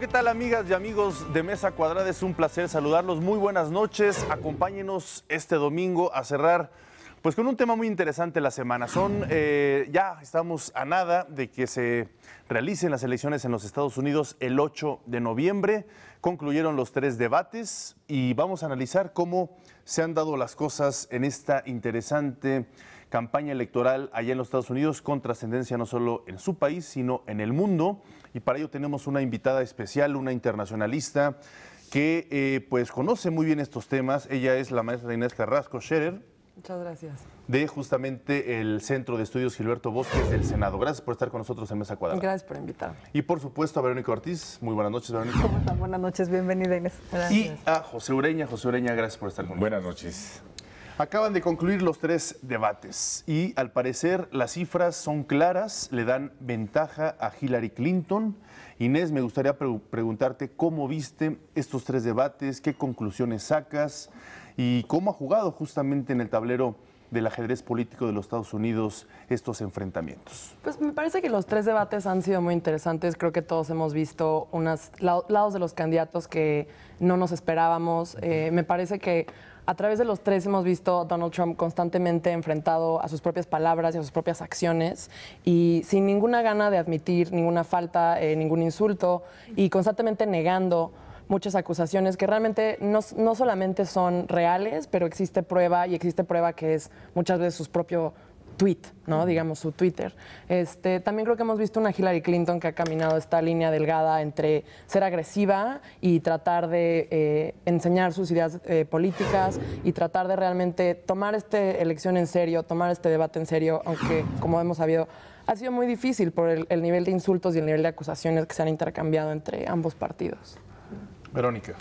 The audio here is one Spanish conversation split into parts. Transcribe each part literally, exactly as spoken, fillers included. ¿qué tal, amigas y amigos de Mesa Cuadrada? Es un placer saludarlos. Muy buenas noches. Acompáñenos este domingo a cerrar pues con un tema muy interesante la semana. Son, eh, ya estamos a nada de que se realicen las elecciones en los Estados Unidos el ocho de noviembre. Concluyeron los tres debates y vamos a analizar cómo se han dado las cosas en esta interesante campaña electoral allá en los Estados Unidos, con trascendencia no solo en su país, sino en el mundo. Y para ello tenemos una invitada especial, una internacionalista que eh, pues conoce muy bien estos temas. Ella es la maestra Inés Carrasco Scherer. Muchas gracias. De justamente el Centro de Estudios Gilberto Bosques del Senado. Gracias por estar con nosotros en Mesa Cuadrada. Gracias por invitarme. Y por supuesto a Verónica Ortiz. Muy buenas noches, Verónica. ¿Cómo están? Buenas noches, bienvenida, Inés. Gracias. Y a José Ureña. José Ureña, gracias por estar con nosotros. Buenas noches. Acaban de concluir los tres debates y al parecer las cifras son claras, le dan ventaja a Hillary Clinton. Inés, me gustaría pre preguntarte cómo viste estos tres debates, qué conclusiones sacas y cómo ha jugado justamente en el tablero del ajedrez político de los Estados Unidos estos enfrentamientos. Pues me parece que los tres debates han sido muy interesantes. Creo que todos hemos visto unos lados de los candidatos que no nos esperábamos. Eh, me parece que a través de los tres hemos visto a Donald Trump constantemente enfrentado a sus propias palabras y a sus propias acciones, y sin ninguna gana de admitir ninguna falta, eh, ningún insulto, y constantemente negando muchas acusaciones que realmente no, no solamente son reales, pero existe prueba, y existe prueba que es muchas veces su propio tweet, ¿no? Digamos, su Twitter. Este, también creo que hemos visto una Hillary Clinton que ha caminado esta línea delgada entre ser agresiva y tratar de eh, enseñar sus ideas eh, políticas, y tratar de realmente tomar esta elección en serio, tomar este debate en serio, aunque, como hemos sabido, ha sido muy difícil por el, el nivel de insultos y el nivel de acusaciones que se han intercambiado entre ambos partidos. Verónica.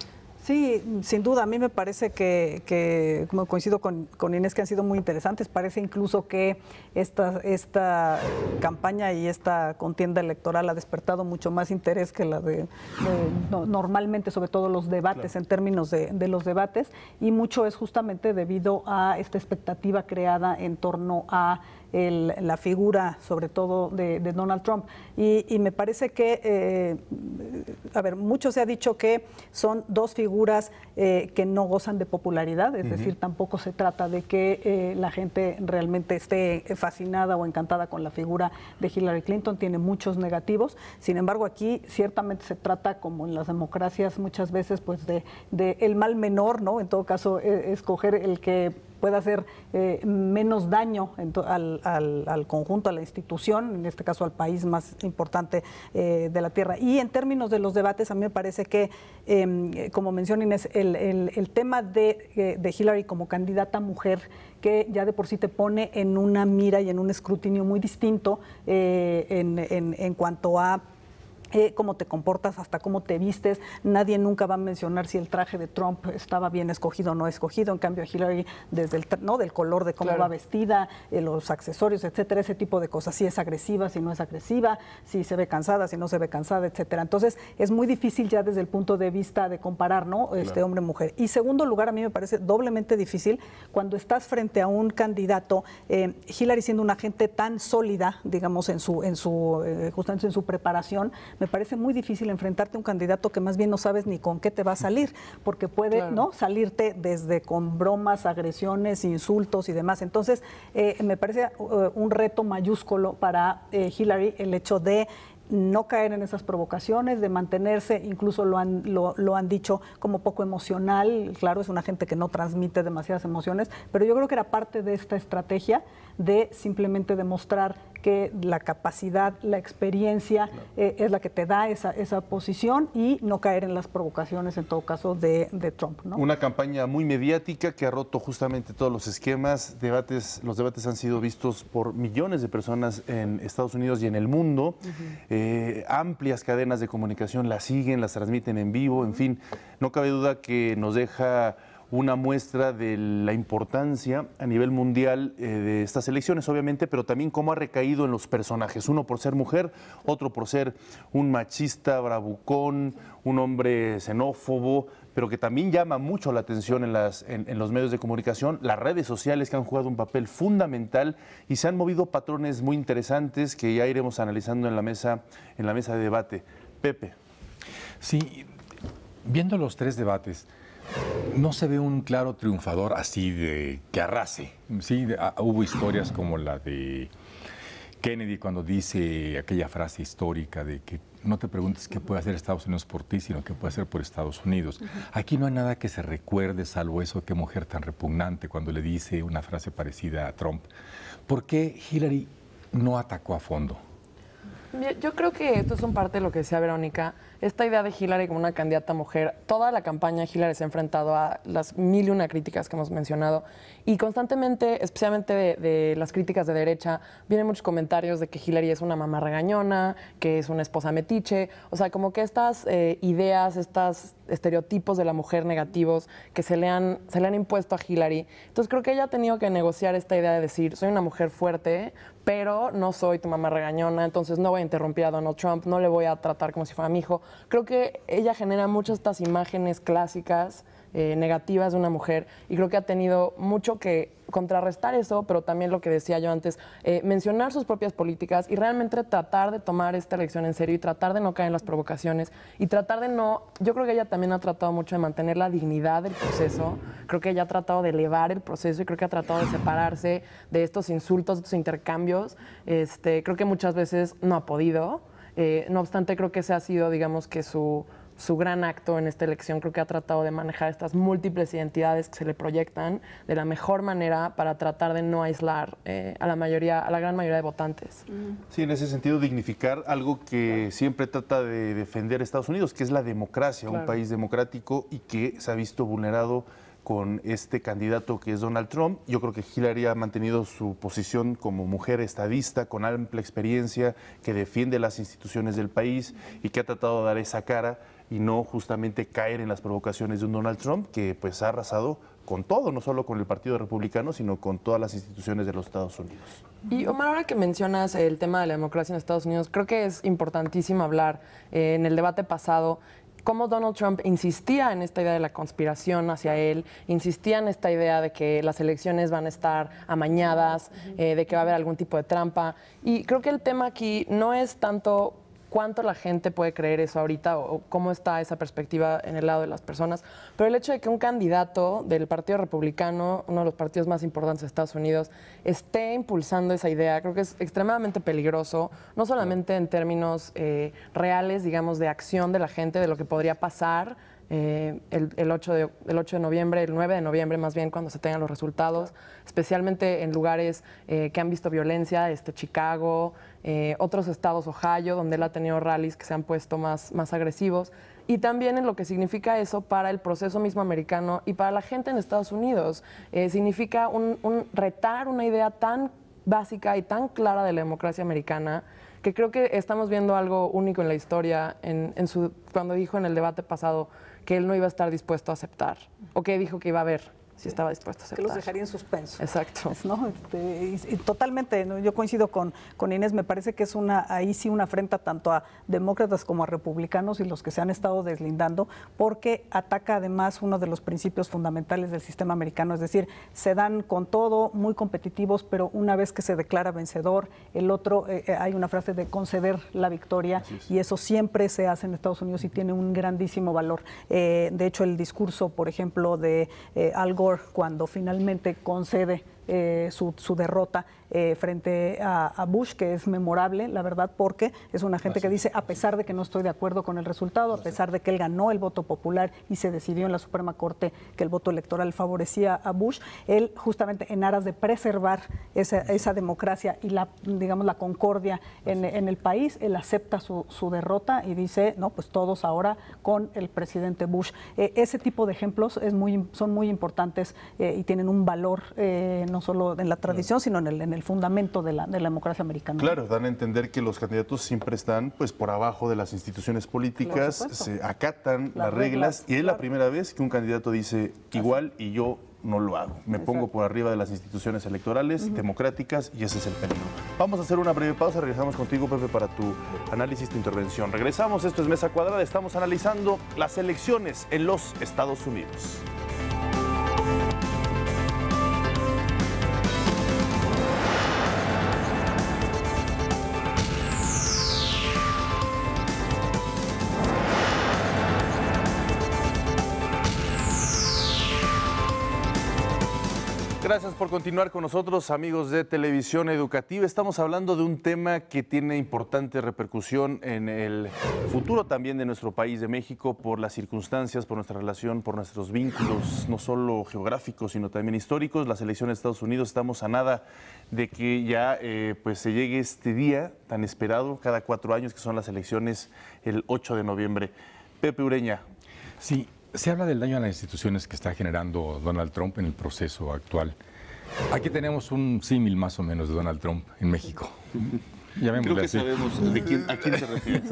Sí, sin duda, a mí me parece que, que como coincido con, con Inés, que han sido muy interesantes. Parece incluso que esta, esta campaña y esta contienda electoral ha despertado mucho más interés que la de, de no, normalmente, sobre todo los debates, claro, en términos de, de los debates, y mucho es justamente debido a esta expectativa creada en torno a El, la figura, sobre todo, de, de Donald Trump. Y, y me parece que, eh, a ver, mucho se ha dicho que son dos figuras eh, que no gozan de popularidad, es [S2] Uh-huh. [S1] Decir, tampoco se trata de que eh, la gente realmente esté fascinada o encantada con la figura de Hillary Clinton, tiene muchos negativos. Sin embargo, aquí ciertamente se trata, como en las democracias muchas veces, pues de, de el mal menor, ¿no? En todo caso, eh, escoger el que pueda hacer eh, menos daño al, al, al conjunto, a la institución, en este caso al país más importante eh, de la Tierra. Y en términos de los debates, a mí me parece que, eh, como menciona Inés, el, el, el tema de, de Hillary como candidata mujer, que ya de por sí te pone en una mira y en un escrutinio muy distinto eh, en, en, en cuanto a Eh, cómo te comportas, hasta cómo te vistes. Nadie nunca va a mencionar si el traje de Trump estaba bien escogido o no escogido. En cambio, Hillary, desde el no del color de cómo [S2] Claro. [S1] Va vestida, eh, los accesorios, etcétera, ese tipo de cosas. Si es agresiva, si no es agresiva, si se ve cansada, si no se ve cansada, etcétera. Entonces, es muy difícil ya desde el punto de vista de comparar, ¿no? [S2] Claro. [S1] Este hombre-mujer. Y segundo lugar, a mí me parece doblemente difícil cuando estás frente a un candidato, eh, Hillary siendo una gente tan sólida, digamos, en su, en su, eh, justamente en su preparación. Me parece muy difícil enfrentarte a un candidato que más bien no sabes ni con qué te va a salir, porque puede, claro, ¿no?, salirte desde con bromas, agresiones, insultos y demás. Entonces, eh, me parece uh, un reto mayúsculo para eh, Hillary el hecho de no caer en esas provocaciones, de mantenerse, incluso lo han, lo, lo han dicho, como poco emocional. Claro, es una gente que no transmite demasiadas emociones, pero yo creo que era parte de esta estrategia de simplemente demostrar que la capacidad, la experiencia, claro, eh, es la que te da esa, esa posición, y no caer en las provocaciones, en todo caso, de, de Trump, ¿no? Una campaña muy mediática que ha roto justamente todos los esquemas. Debates, los debates han sido vistos por millones de personas en Estados Unidos y en el mundo. Uh-huh. eh, amplias cadenas de comunicación las siguen, las transmiten en vivo, en fin. No cabe duda que nos deja una muestra de la importancia a nivel mundial eh, de estas elecciones, obviamente, pero también cómo ha recaído en los personajes. Uno por ser mujer, otro por ser un machista, bravucón, un hombre xenófobo, pero que también llama mucho la atención en, las, en, en los medios de comunicación, las redes sociales, que han jugado un papel fundamental, y se han movido patrones muy interesantes que ya iremos analizando en la mesa, en la mesa de debate. Pepe. Sí, viendo los tres debates, no se ve un claro triunfador así de que arrase. Sí, de, a, hubo historias como la de Kennedy cuando dice aquella frase histórica de que no te preguntes qué puede hacer Estados Unidos por ti, sino qué puede hacer por Estados Unidos. Uh-huh. Aquí no hay nada que se recuerde, salvo eso, qué mujer tan repugnante, cuando le dice una frase parecida a Trump. ¿Por qué Hillary no atacó a fondo? Yo creo que esto es un parte de lo que decía Verónica, esta idea de Hillary como una candidata mujer. Toda la campaña Hillary se ha enfrentado a las mil y una críticas que hemos mencionado y constantemente, especialmente de, de las críticas de derecha, vienen muchos comentarios de que Hillary es una mamá regañona, que es una esposa metiche, o sea, como que estas eh, ideas, estos estereotipos de la mujer negativos que se le, han, se le han impuesto a Hillary. Entonces creo que ella ha tenido que negociar esta idea de decir, soy una mujer fuerte, pero no soy tu mamá regañona, entonces no voy a interrumpir a Donald Trump, no le voy a tratar como si fuera mi hijo. Creo que ella genera muchas de estas imágenes clásicas, eh, negativas de una mujer, y creo que ha tenido mucho que contrarrestar eso, pero también lo que decía yo antes, eh, mencionar sus propias políticas y realmente tratar de tomar esta elección en serio y tratar de no caer en las provocaciones y tratar de no... Yo creo que ella también ha tratado mucho de mantener la dignidad del proceso, creo que ella ha tratado de elevar el proceso y creo que ha tratado de separarse de estos insultos, de estos intercambios. Este, creo que muchas veces no ha podido, eh, no obstante creo que ese ha sido, digamos, que su... su gran acto en esta elección. Creo que ha tratado de manejar estas múltiples identidades que se le proyectan de la mejor manera para tratar de no aislar eh, a la mayoría, a la gran mayoría de votantes. Sí, en ese sentido, dignificar algo que claro. siempre trata de defender Estados Unidos, que es la democracia, claro. un país democrático y que se ha visto vulnerado con este candidato que es Donald Trump. Yo creo que Hillary ha mantenido su posición como mujer estadista, con amplia experiencia, que defiende las instituciones del país y que ha tratado de dar esa cara y no justamente caer en las provocaciones de un Donald Trump que pues ha arrasado con todo, no solo con el Partido Republicano, sino con todas las instituciones de los Estados Unidos. Y Omar, ahora que mencionas el tema de la democracia en Estados Unidos, creo que es importantísimo hablar eh, en el debate pasado cómo Donald Trump insistía en esta idea de la conspiración hacia él, insistía en esta idea de que las elecciones van a estar amañadas, eh, de que va a haber algún tipo de trampa. Y creo que el tema aquí no es tanto... cuánto la gente puede creer eso ahorita o cómo está esa perspectiva en el lado de las personas, pero el hecho de que un candidato del Partido Republicano, uno de los partidos más importantes de Estados Unidos, esté impulsando esa idea, creo que es extremadamente peligroso, no solamente en términos eh, reales, digamos, de acción de la gente, de lo que podría pasar Eh, el, el, ocho de noviembre, el nueve de noviembre más bien, cuando se tengan los resultados, especialmente en lugares eh, que han visto violencia, este, Chicago, eh, otros estados, Ohio, donde él ha tenido rallies que se han puesto más, más agresivos, y también en lo que significa eso para el proceso mismo americano y para la gente en Estados Unidos. Eh, significa un, un retar una idea tan básica y tan clara de la democracia americana, que creo que estamos viendo algo único en la historia, en, en su, cuando dijo en el debate pasado que él no iba a estar dispuesto a aceptar, o que dijo que iba a ver si sí. estaba dispuesto a aceptar. Que los dejaría en suspenso. Exacto. ¿No? Este, y, y totalmente, ¿no? Yo coincido con, con Inés, me parece que es una ahí sí una afrenta tanto a demócratas como a republicanos y los que se han estado deslindando, porque ataca además uno de los principios fundamentales del sistema americano, es decir, se dan con todo, muy competitivos, pero una vez que se declara vencedor, el otro, eh, hay una frase de conceder la victoria, es. y eso siempre se hace en Estados Unidos y tiene un grandísimo valor. Eh, de hecho, el discurso, por ejemplo, de eh, Al Gore, cuando finalmente concede eh, su, su derrota eh, frente a, a Bush, que es memorable, la verdad, porque es una gente que dice, a pesar de que no estoy de acuerdo con el resultado, a pesar de que él ganó el voto popular y se decidió en la Suprema Corte que el voto electoral favorecía a Bush, él justamente en aras de preservar esa, esa democracia y la, digamos, la concordia en, en el país, él acepta su, su derrota y dice, no, pues todos ahora con el presidente Bush. Eh, ese tipo de ejemplos es muy, son muy importantes eh, y tienen un valor eh, no solo en la tradición, sino en el, en el fundamento de la, de la democracia americana. Claro, dan a entender que los candidatos siempre están pues por abajo de las instituciones políticas, se acatan las, las reglas, reglas, y es claro. la primera vez que un candidato dice igual y yo no lo hago. Me Exacto. pongo por arriba de las instituciones electorales, uh-huh. democráticas, y ese es el peligro. Vamos a hacer una breve pausa, regresamos contigo, Pepe, para tu análisis, tu intervención. Regresamos, esto es Mesa Cuadrada, estamos analizando las elecciones en los Estados Unidos. Gracias por continuar con nosotros, amigos de Televisión Educativa. Estamos hablando de un tema que tiene importante repercusión en el futuro también de nuestro país, de México, por las circunstancias, por nuestra relación, por nuestros vínculos, no solo geográficos, sino también históricos. Las elecciones de Estados Unidos, estamos a nada de que ya eh, pues se llegue este día tan esperado, cada cuatro años, que son las elecciones el ocho de noviembre. Pepe Ureña. Sí. Se habla del daño a las instituciones que está generando Donald Trump en el proceso actual. Aquí tenemos un símil más o menos de Donald Trump en México. Creo que así. Sabemos de quién, a quién se refiere.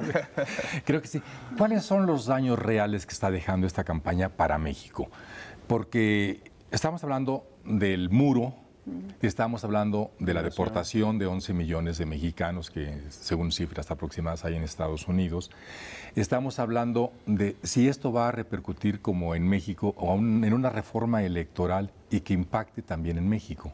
Creo que sí. ¿Cuáles son los daños reales que está dejando esta campaña para México? Porque estamos hablando del muro, estamos hablando de la deportación de once millones de mexicanos que, según cifras aproximadas, hay en Estados Unidos. Estamos hablando de si esto va a repercutir como en México o aún en una reforma electoral y que impacte también en México.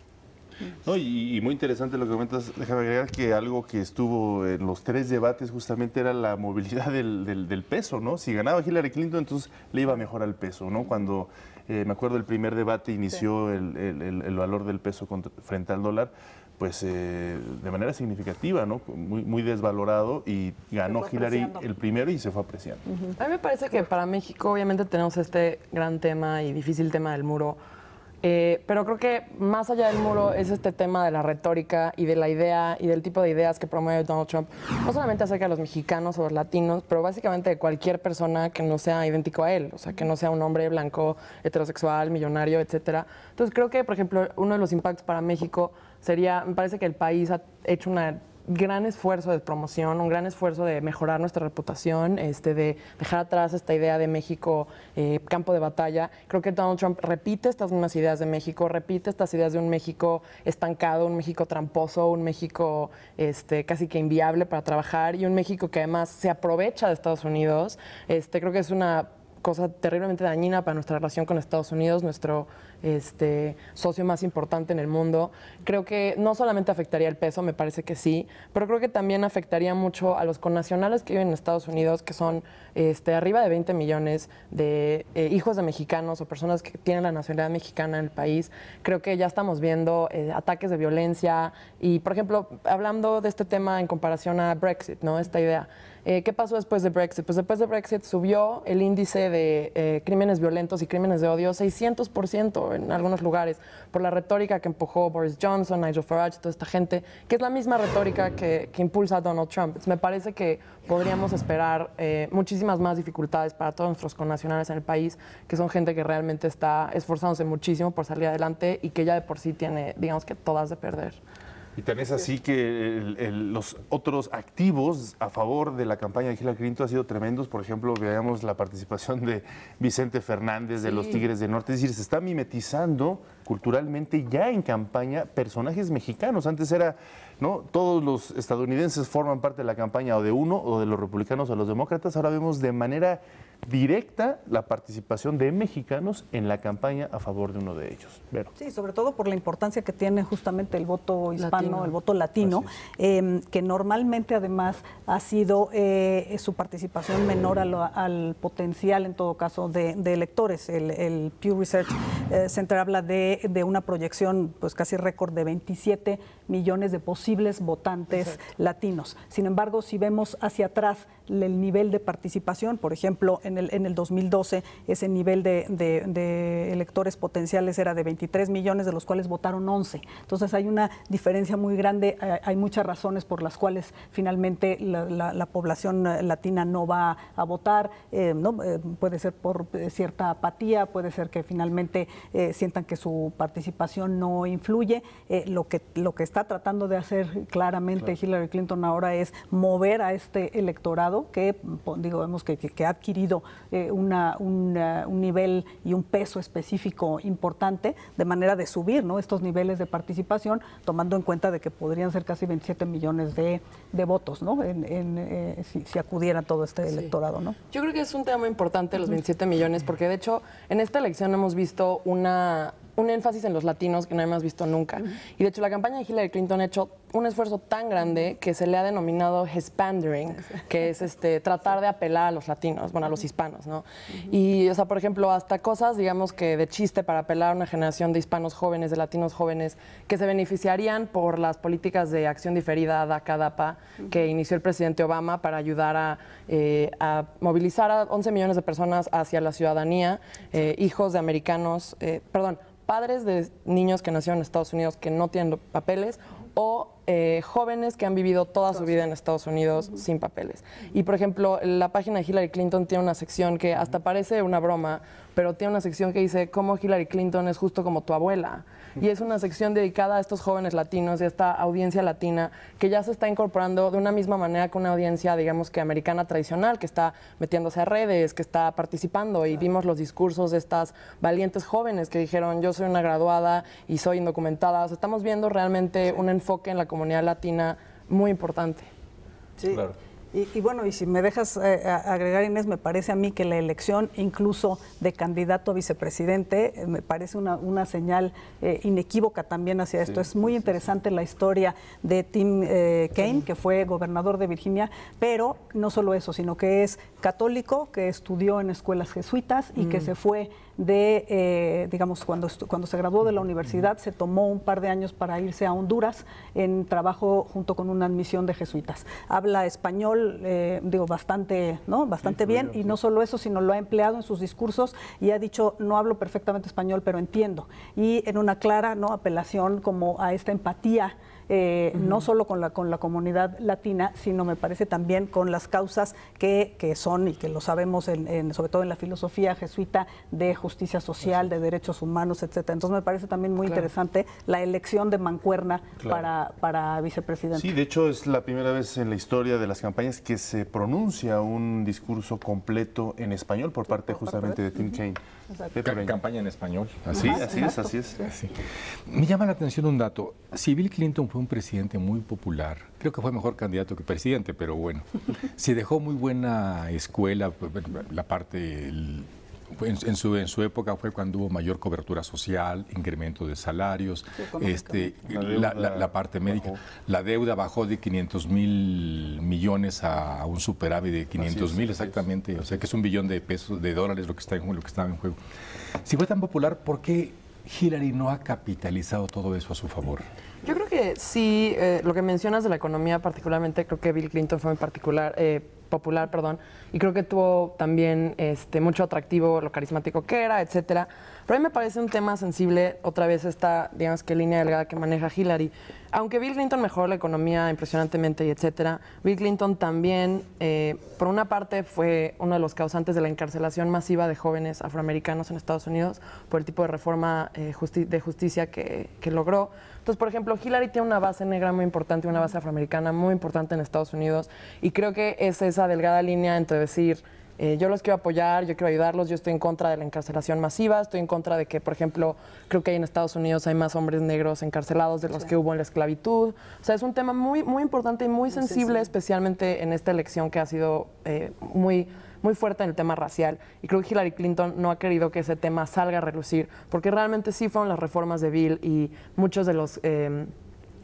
No, y, y muy interesante lo que comentas. Déjame agregar que algo que estuvo en los tres debates justamente era la movilidad del, del, del peso, ¿no? Si ganaba Hillary Clinton, entonces le iba mejor al peso, ¿no? Cuando, eh, me acuerdo, el primer debate inició sí. el, el, el valor del peso contra, frente al dólar, pues eh, de manera significativa, ¿no? Muy, muy desvalorado, y ganó Hillary apreciando el primero y se fue apreciando. Uh-huh. A mí me parece que para México obviamente tenemos este gran tema y difícil tema del muro. Eh, pero creo que más allá del muro es este tema de la retórica y de la idea y del tipo de ideas que promueve Donald Trump, no solamente acerca de los mexicanos o los latinos, pero básicamente de cualquier persona que no sea idéntico a él, o sea, que no sea un hombre blanco, heterosexual, millonario, etcétera. Entonces creo que, por ejemplo, uno de los impactos para México sería, me parece que el país ha hecho una... gran esfuerzo de promoción, un gran esfuerzo de mejorar nuestra reputación, este, de dejar atrás esta idea de México eh, campo de batalla. Creo que Donald Trump repite estas mismas ideas de México, repite estas ideas de un México estancado, un México tramposo, un México este, casi que inviable para trabajar, y un México que además se aprovecha de Estados Unidos. Este, creo que es una cosa terriblemente dañina para nuestra relación con Estados Unidos, nuestro este, socio más importante en el mundo. Creo que no solamente afectaría el peso, me parece que sí, pero creo que también afectaría mucho a los connacionales que viven en Estados Unidos, que son este, arriba de veinte millones de eh, hijos de mexicanos o personas que tienen la nacionalidad mexicana en el país. Creo que ya estamos viendo eh, ataques de violencia y, por ejemplo, hablando de este tema en comparación a Brexit, ¿no? Esta idea. Eh, ¿Qué pasó después de Brexit? Pues después de Brexit subió el índice de eh, crímenes violentos y crímenes de odio seiscientos por ciento en algunos lugares por la retórica que empujó Boris Johnson, Nigel Farage, toda esta gente, que es la misma retórica que, que impulsa a Donald Trump. Entonces, me parece que podríamos esperar eh, muchísimas más dificultades para todos nuestros connacionales en el país, que son gente que realmente está esforzándose muchísimo por salir adelante y que ya de por sí tiene, digamos que todas de perder. Y tan es así que el, el, los otros activos a favor de la campaña de Hillary Clinton han sido tremendos. Por ejemplo, veamos la participación de Vicente Fernández, sí, de los Tigres del Norte. Es decir, se está mimetizando culturalmente ya en campaña personajes mexicanos. Antes era, ¿no?, todos los estadounidenses forman parte de la campaña o de uno o de los republicanos o de los demócratas. Ahora vemos de manera directa la participación de mexicanos en la campaña a favor de uno de ellos. Vero. Sí, sobre todo por la importancia que tiene justamente el voto hispano, latino. el voto latino, eh, que normalmente además ha sido eh, su participación menor a lo, al potencial, en todo caso, de, de electores. El, el Pew Research Center habla de, de una proyección pues casi récord de veintisiete millones de posibles votantes, exacto, latinos. Sin embargo, si vemos hacia atrás el nivel de participación, por ejemplo, en el, en el dos mil doce ese nivel de, de, de electores potenciales era de veintitrés millones, de los cuales votaron once. Entonces hay una diferencia muy grande, hay muchas razones por las cuales finalmente la, la, la población latina no va a votar, eh, ¿no? Eh, puede ser por cierta apatía, puede ser que finalmente eh, sientan que su participación no influye. Eh, lo que, lo que está tratando de hacer claramente, claro, Hillary Clinton ahora es mover a este electorado que, digo, vemos que, que, que ha adquirido eh, una, una, un nivel y un peso específico importante, de manera de subir, ¿no?, estos niveles de participación, tomando en cuenta de que podrían ser casi veintisiete millones de, de votos, ¿no?, en, en, eh, si, si acudiera todo este, sí, electorado, ¿no? Yo creo que es un tema importante los veintisiete millones, porque de hecho en esta elección hemos visto una un énfasis en los latinos que no hemos visto nunca. Uh-huh. Y de hecho la campaña de Hillary Clinton ha hecho un esfuerzo tan grande que se le ha denominado hispandering, que es este tratar de apelar a los latinos, bueno, a los hispanos, ¿no? Uh-huh. Y, o sea, por ejemplo, hasta cosas, digamos, que de chiste para apelar a una generación de hispanos jóvenes, de latinos jóvenes, que se beneficiarían por las políticas de acción diferida, DACA, DAPA, uh-huh, que inició el presidente Obama para ayudar a, eh, a movilizar a once millones de personas hacia la ciudadanía, eh, hijos de americanos, eh, perdón, padres de niños que nacieron en Estados Unidos que no tienen papeles, o eh, jóvenes que han vivido toda Entonces, su vida en Estados Unidos, uh-huh, sin papeles. Uh-huh. Y, por ejemplo, la página de Hillary Clinton tiene una sección que hasta parece una broma, pero tiene una sección que dice cómo Hillary Clinton es justo como tu abuela. Uh-huh. Y es una sección dedicada a estos jóvenes latinos y a esta audiencia latina que ya se está incorporando de una misma manera que una audiencia, digamos, que americana tradicional, que está metiéndose a redes, que está participando. Y uh-huh, vimos los discursos de estas valientes jóvenes que dijeron yo soy una graduada y soy indocumentada. O sea, estamos viendo realmente, sí, un enfoque en la comunidad latina muy importante. Sí, claro. Y, y bueno, y si me dejas eh, agregar, Inés, me parece a mí que la elección incluso de candidato a vicepresidente eh, me parece una, una señal eh, inequívoca también hacia esto. Sí, es muy interesante, sí, la historia de Tim eh, Kaine, sí, que fue gobernador de Virginia, pero no solo eso, sino que es católico, que estudió en escuelas jesuitas y mm. que se fue de, eh, digamos, cuando, cuando se graduó de la universidad, se tomó un par de años para irse a Honduras en trabajo junto con una misión de jesuitas. Habla español, eh, digo, bastante, ¿no? Bastante bien, y no solo eso, sino lo ha empleado en sus discursos y ha dicho, no hablo perfectamente español, pero entiendo. Y en una clara, ¿no?, apelación como a esta empatía, Eh, uh-huh, no solo con la, con la comunidad latina, sino me parece también con las causas que, que son, y que lo sabemos, en, en, sobre todo en la filosofía jesuita, de justicia social, de derechos humanos, etcétera. Entonces me parece también muy, claro, interesante la elección de mancuerna, claro, para, para vicepresidente. Sí, de hecho es la primera vez en la historia de las campañas que se pronuncia un discurso completo en español por parte, por justamente, parte de, de Tim Kaine. Ca campaña en español. Así, Ajá, así es, así es. Así. Me llama la atención un dato. Si Bill Clinton fue un presidente muy popular, creo que fue mejor candidato que presidente, pero bueno, se dejó muy buena escuela, la parte... El, En, en, su, en su época fue cuando hubo mayor cobertura social, incremento de salarios, este, la, deuda, la, la, la parte médica. Bajó. La deuda bajó de quinientos mil millones a, a un superávit de quinientos mil, exactamente. O sea, que es un billón de pesos, de dólares lo que está en juego, lo que estaba en juego. Si fue tan popular, ¿por qué Hillary no ha capitalizado todo eso a su favor? Yo creo que sí, eh, lo que mencionas de la economía particularmente, creo que Bill Clinton fue en particular... Eh, popular, perdón, y creo que tuvo también este, mucho atractivo, lo carismático que era, etcétera. Pero a mí me parece un tema sensible, otra vez esta, digamos, que línea delgada que maneja Hillary. Aunque Bill Clinton mejoró la economía impresionantemente y etcétera, Bill Clinton también, eh, por una parte, fue uno de los causantes de la encarcelación masiva de jóvenes afroamericanos en Estados Unidos por el tipo de reforma eh, justi- de justicia que, que logró. Entonces, por ejemplo, Hillary tiene una base negra muy importante, una base afroamericana muy importante en Estados Unidos, y creo que es esa delgada línea entre decir, eh, yo los quiero apoyar, yo quiero ayudarlos, yo estoy en contra de la encarcelación masiva, estoy en contra de que, por ejemplo, creo que en Estados Unidos hay más hombres negros encarcelados de los, sí, que hubo en la esclavitud. O sea, es un tema muy, muy importante y muy sensible, sí, sí, especialmente en esta elección que ha sido eh, muy... muy fuerte en el tema racial, y creo que Hillary Clinton no ha querido que ese tema salga a relucir, porque realmente sí fueron las reformas de Bill y muchos de los... Eh...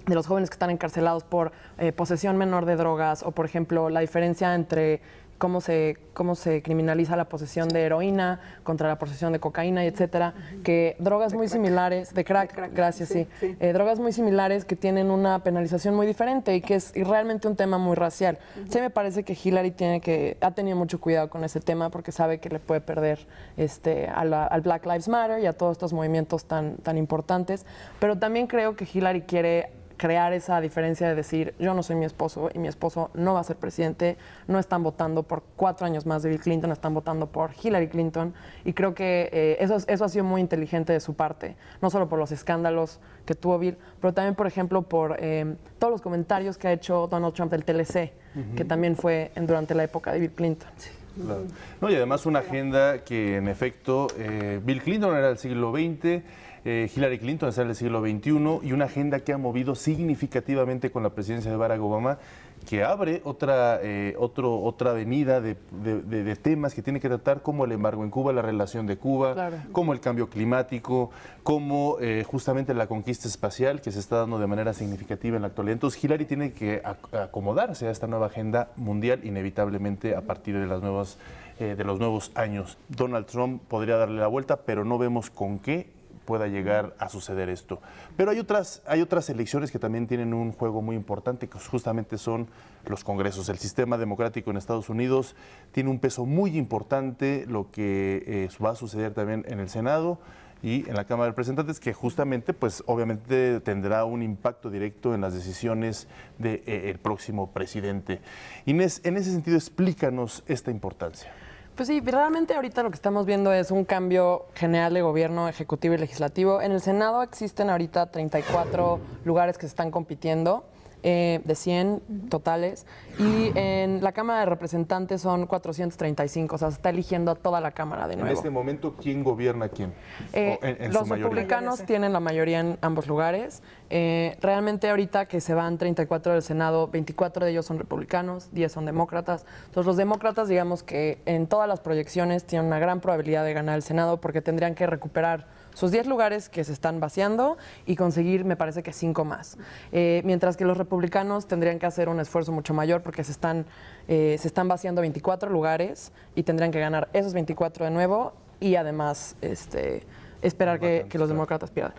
de los jóvenes que están encarcelados por eh, posesión menor de drogas, o por ejemplo la diferencia entre cómo se, cómo se criminaliza la posesión de heroína contra la posesión de cocaína, y etcétera, que drogas de muy crack. similares, de crack, de crack. gracias, sí, sí. sí. Eh, drogas muy similares que tienen una penalización muy diferente y que es y realmente un tema muy racial. Uh-huh. Sí, me parece que Hillary tiene que, ha tenido mucho cuidado con ese tema porque sabe que le puede perder este, a la, al Black Lives Matter y a todos estos movimientos tan, tan importantes, pero también creo que Hillary quiere crear esa diferencia de decir, yo no soy mi esposo y mi esposo no va a ser presidente, no están votando por cuatro años más de Bill Clinton, están votando por Hillary Clinton, y creo que eh, eso, eso ha sido muy inteligente de su parte, no solo por los escándalos que tuvo Bill, pero también, por ejemplo, por eh, todos los comentarios que ha hecho Donald Trump del T L C, uh-huh, que también fue en, durante la época de Bill Clinton. Sí. Claro. No, y además una agenda que, en efecto, eh, Bill Clinton era del siglo veinte, eh, Hillary Clinton era del siglo veintiuno, y una agenda que ha movido significativamente con la presidencia de Barack Obama, que abre otra, eh, otro, otra avenida de, de, de, de temas que tiene que tratar, como el embargo en Cuba, la relación de Cuba, claro, como el cambio climático, como eh, justamente la conquista espacial que se está dando de manera significativa en la actualidad. Entonces Hillary tiene que acomodarse a esta nueva agenda mundial inevitablemente a partir de, las nuevas, eh, de los nuevos años. Donald Trump podría darle la vuelta, pero no vemos con qué pueda llegar a suceder esto. Pero hay otras, hay otras elecciones que también tienen un juego muy importante, que justamente son los congresos. El sistema democrático en Estados Unidos tiene un peso muy importante, lo que eh, va a suceder también en el Senado y en la Cámara de Representantes, que justamente, pues obviamente tendrá un impacto directo en las decisiones del de, eh, próximo presidente. Inés, en ese sentido, explícanos esta importancia. Pues sí, realmente ahorita lo que estamos viendo es un cambio general de gobierno ejecutivo y legislativo. En el Senado existen ahorita treinta y cuatro lugares que se están compitiendo, eh, de cien totales, y en la Cámara de Representantes son cuatrocientos treinta y cinco, o sea, se está eligiendo a toda la Cámara de nuevo. En este momento, ¿quién gobierna a quién? Eh, en, en los republicanos tienen la mayoría en ambos lugares. Eh, realmente ahorita que se van treinta y cuatro del Senado, veinticuatro de ellos son republicanos, diez son demócratas. Entonces los demócratas, digamos que en todas las proyecciones tienen una gran probabilidad de ganar el Senado, porque tendrían que recuperar sus diez lugares que se están vaciando y conseguir, me parece que cinco más. Eh, mientras que los republicanos tendrían que hacer un esfuerzo mucho mayor, porque se están, eh, se están vaciando veinticuatro lugares y tendrían que ganar esos veinticuatro de nuevo, y además este... esperar que, que los demócratas pierdan.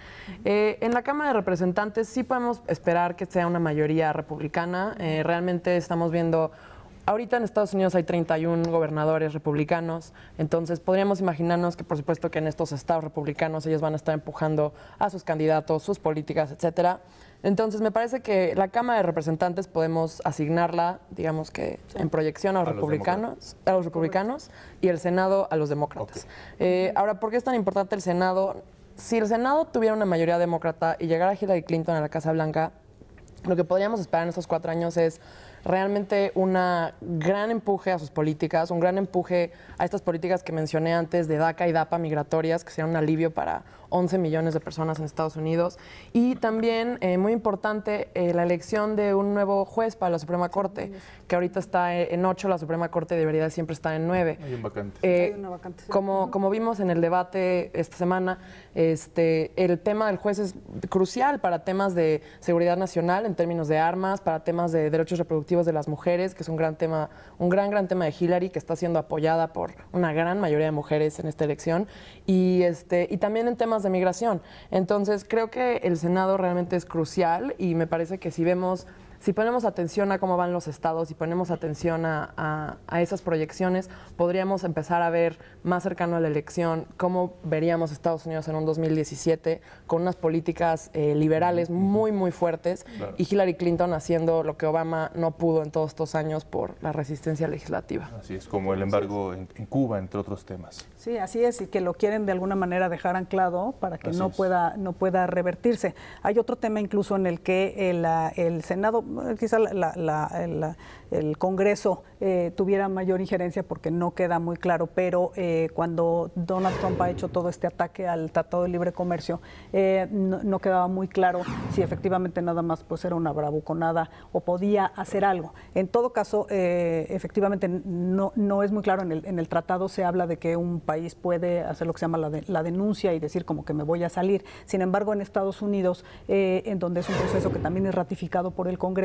Eh, en la Cámara de Representantes sí podemos esperar que sea una mayoría republicana. Eh, realmente estamos viendo, ahorita en Estados Unidos hay treinta y uno gobernadores republicanos, entonces podríamos imaginarnos que por supuesto que en estos estados republicanos ellos van a estar empujando a sus candidatos, sus políticas, etcétera. Entonces me parece que la Cámara de Representantes podemos asignarla, digamos que en proyección a los, a republicanos, los a los republicanos y el Senado a los demócratas. Okay. Eh, ahora, ¿por qué es tan importante el Senado? Si el Senado tuviera una mayoría demócrata y llegara Hillary Clinton a la Casa Blanca, lo que podríamos esperar en estos cuatro años es realmente un gran empuje a sus políticas, un gran empuje a estas políticas que mencioné antes de DACA y DAPA migratorias, que sean un alivio para once millones de personas en Estados Unidos. Y también, eh, muy importante, eh, la elección de un nuevo juez para la Suprema Corte, que ahorita está en ocho, la Suprema Corte debería siempre estar en nueve. Hay un vacante. Eh, Hay una vacante. Como, como vimos en el debate esta semana, este, el tema del juez es crucial para temas de seguridad nacional, en términos de armas, para temas de derechos reproductivos de las mujeres, que es un gran tema, un gran, gran tema de Hillary, que está siendo apoyada por una gran mayoría de mujeres en esta elección, y, este, y también en temas de migración. Entonces, creo que el Senado realmente es crucial, y me parece que si vemos, si ponemos atención a cómo van los estados, si ponemos atención a, a, a esas proyecciones, podríamos empezar a ver más cercano a la elección cómo veríamos Estados Unidos en un dos mil diecisiete, con unas políticas eh, liberales muy, muy fuertes, claro, y Hillary Clinton haciendo lo que Obama no pudo en todos estos años por la resistencia legislativa. Así es, como el embargo en, en Cuba, entre otros temas. Sí, así es, y que lo quieren de alguna manera dejar anclado para que no pueda, no pueda revertirse. Hay otro tema incluso en el que el, el Senado, quizá la, la, la, la, el Congreso eh, tuviera mayor injerencia, porque no queda muy claro, pero eh, cuando Donald Trump ha hecho todo este ataque al Tratado de Libre Comercio, eh, no, no quedaba muy claro si efectivamente nada más pues era una bravuconada o podía hacer algo. En todo caso, eh, efectivamente no, no es muy claro. En el, en el tratado se habla de que un país puede hacer lo que se llama la, de, la denuncia y decir como que me voy a salir. Sin embargo, en Estados Unidos, eh, en donde es un proceso que también es ratificado por el Congreso,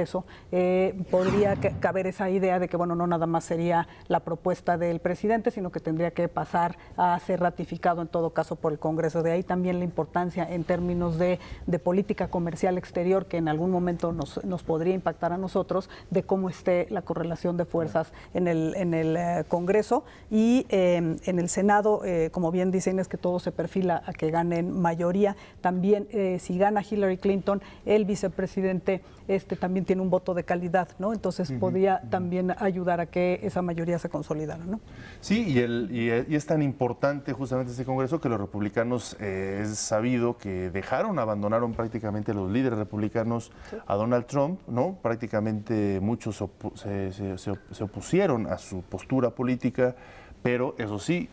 Eh, podría caber esa idea de que, bueno, no nada más sería la propuesta del presidente, sino que tendría que pasar a ser ratificado en todo caso por el Congreso. De ahí también la importancia en términos de, de política comercial exterior, que en algún momento nos, nos podría impactar a nosotros, de cómo esté la correlación de fuerzas en el, en el eh, Congreso. Y eh, en el Senado, eh, como bien dicen, es que todo se perfila a que ganen mayoría. También, eh, si gana Hillary Clinton, el vicepresidente este también tiene un voto de calidad, ¿no? Entonces uh-huh, podría uh-huh. también ayudar a que esa mayoría se consolidara, ¿no? Sí, y, el, y, y es tan importante justamente este Congreso que los republicanos, eh, es sabido que dejaron, abandonaron prácticamente los líderes republicanos, sí, a Donald Trump, ¿no? Prácticamente muchos opu se, se, se, se opusieron a su postura política, pero eso sí,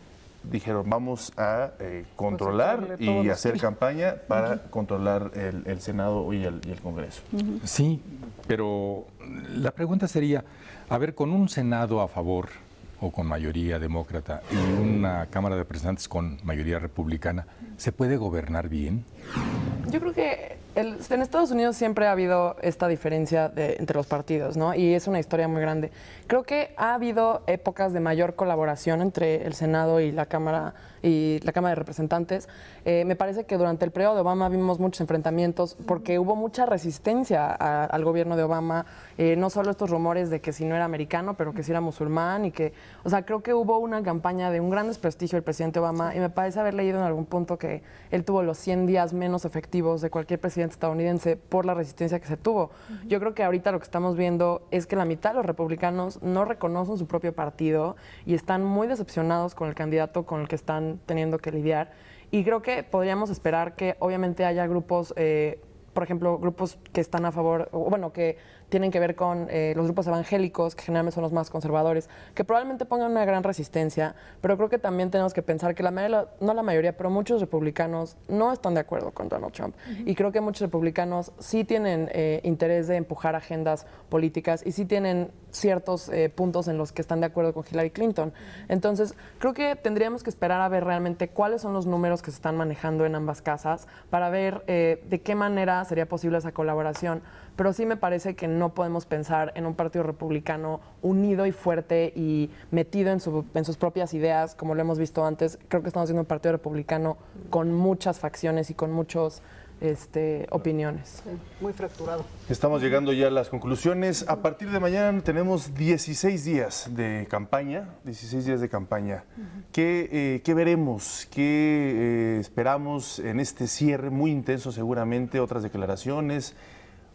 dijeron, vamos a eh, controlar y hacer campaña para controlar el, el Senado y el, y el Congreso. Uh-huh. Sí. Pero la pregunta sería, a ver, con un Senado a favor o con mayoría demócrata y una Cámara de Representantes con mayoría republicana, ¿se puede gobernar bien? Yo creo que el, en Estados Unidos siempre ha habido esta diferencia de, entre los partidos, ¿no? Y es una historia muy grande. Creo que ha habido épocas de mayor colaboración entre el Senado y la Cámara y la Cámara de Representantes. Eh, me parece que durante el periodo de Obama vimos muchos enfrentamientos porque hubo mucha resistencia a, al gobierno de Obama. Eh, no solo estos rumores de que si no era americano, pero que si era musulmán y que... O sea, creo que hubo una campaña de un gran desprestigio del presidente Obama y me parece haber leído en algún punto que él tuvo los cien días menos efectivos de cualquier presidente estadounidense por la resistencia que se tuvo. Uh-huh. Yo creo que ahorita lo que estamos viendo es que la mitad de los republicanos no reconocen su propio partido y están muy decepcionados con el candidato con el que están teniendo que lidiar. Y creo que podríamos esperar que obviamente haya grupos... Eh, por ejemplo, grupos que están a favor, o bueno, que tienen que ver con eh, los grupos evangélicos, que generalmente son los más conservadores, que probablemente pongan una gran resistencia, pero creo que también tenemos que pensar que la mayoría, no la mayoría, pero muchos republicanos no están de acuerdo con Donald Trump. Uh-huh. Y creo que muchos republicanos sí tienen eh, interés de empujar agendas políticas y sí tienen ciertos eh, puntos en los que están de acuerdo con Hillary Clinton. Entonces, creo que tendríamos que esperar a ver realmente cuáles son los números que se están manejando en ambas casas para ver eh, de qué manera sería posible esa colaboración. Pero sí me parece que no podemos pensar en un partido republicano unido y fuerte y metido en, su, en sus propias ideas, como lo hemos visto antes. Creo que estamos viendo un partido republicano con muchas facciones y con muchos... Este, opiniones. Sí, muy fracturado. Estamos llegando ya a las conclusiones. A partir de mañana tenemos dieciséis días de campaña. dieciséis días de campaña. Uh-huh. ¿Qué, eh, qué veremos? ¿Qué eh, esperamos en este cierre muy intenso seguramente? ¿Otras declaraciones?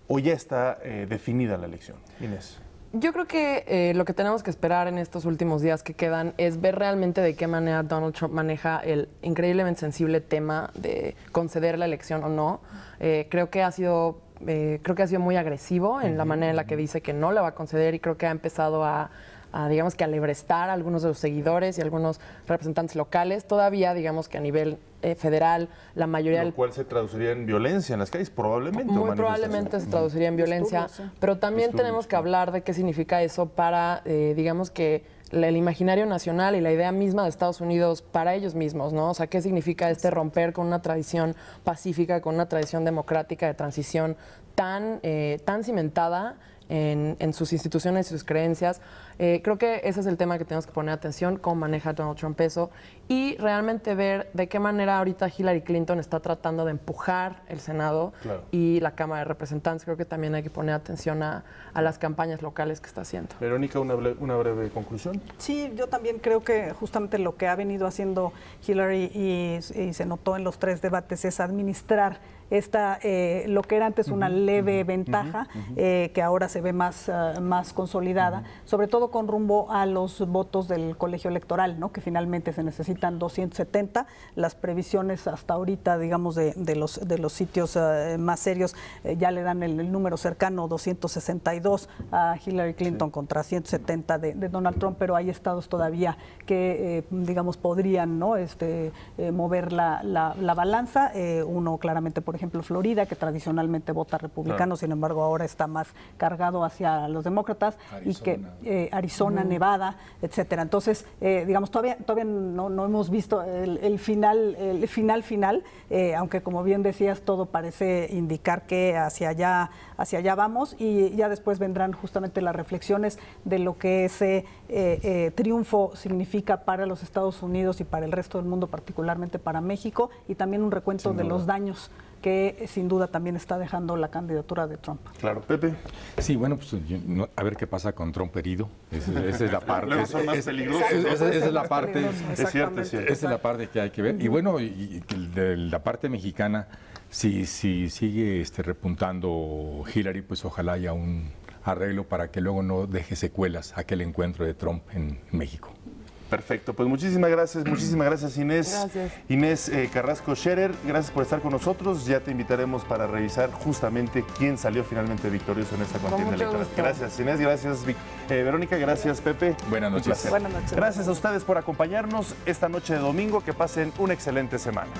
¿O ya está eh, definida la elección? Inés. Yo creo que eh, lo que tenemos que esperar en estos últimos días que quedan es ver realmente de qué manera Donald Trump maneja el increíblemente sensible tema de conceder la elección o no. Eh, creo que ha sido... Eh, creo que ha sido muy agresivo en la manera en la que dice que no la va a conceder y creo que ha empezado a, a digamos que a alebrestar a algunos de sus seguidores y a algunos representantes locales. Todavía, digamos que a nivel eh, federal, la mayoría... Lo cual se traduciría en violencia en las calles, probablemente. Muy probablemente se traduciría en violencia, pero también tenemos que hablar de qué significa eso para, eh, digamos que... el imaginario nacional y la idea misma de Estados Unidos para ellos mismos, ¿no? O sea, ¿qué significa este romper con una tradición pacífica, con una tradición democrática de transición tan, eh, tan cimentada en, en sus instituciones y sus creencias? Eh, creo que ese es el tema que tenemos que poner atención, cómo maneja Donald Trump eso, y realmente ver de qué manera ahorita Hillary Clinton está tratando de empujar el Senado claro. y la Cámara de Representantes. Creo que también hay que poner atención a, a las campañas locales que está haciendo. Verónica, una, una breve conclusión. Sí, yo también creo que justamente lo que ha venido haciendo Hillary y, y se notó en los tres debates es administrar esta, eh, lo que era antes una uh-huh, leve uh-huh, ventaja, uh-huh, uh-huh. Eh, que ahora se ve más, uh, más consolidada, uh-huh. sobre todo con rumbo a los votos del colegio electoral, ¿no? Que finalmente se necesitan doscientos setenta. Las previsiones hasta ahorita, digamos, de, de, los, de los sitios uh, más serios eh, ya le dan el, el número cercano, doscientos sesenta y dos a Hillary Clinton sí. contra ciento setenta de, de Donald Trump, pero hay estados todavía que, eh, digamos, podrían ¿no? este, eh, mover la, la, la balanza. Eh, uno claramente, por ejemplo, Florida, que tradicionalmente vota republicano, claro. sin embargo, ahora está más cargado hacia los demócratas, Arizona. y que eh, Arizona, uh-huh. Nevada, etcétera. Entonces, eh, digamos, todavía, todavía no, no hemos visto el, el final, el final final, eh, aunque como bien decías, todo parece indicar que hacia allá, hacia allá vamos, y ya después vendrán justamente las reflexiones de lo que ese eh, eh, triunfo significa para los Estados Unidos y para el resto del mundo, particularmente para México, y también un recuento de los daños que sin duda también está dejando la candidatura de Trump. Claro, Pepe. Sí, bueno, pues no, a ver qué pasa con Trump herido. Es, esa es la parte. Esa es la parte. Es cierto, es cierto. Esa es la parte que hay que ver. Y bueno, y, y de la parte mexicana, si, si sigue este, repuntando Hillary, pues ojalá haya un arreglo para que luego no deje secuelas aquel encuentro de Trump en México. Perfecto, pues muchísimas gracias, muchísimas gracias Inés. Gracias. Inés eh, Carrasco Scherer, gracias por estar con nosotros. Ya te invitaremos para revisar justamente quién salió finalmente victorioso en esta contienda electoral. Gracias Inés, gracias Vic, eh, Verónica, gracias Pepe. Buenas noches. Buenas noches. Gracias a ustedes por acompañarnos esta noche de domingo. Que pasen una excelente semana.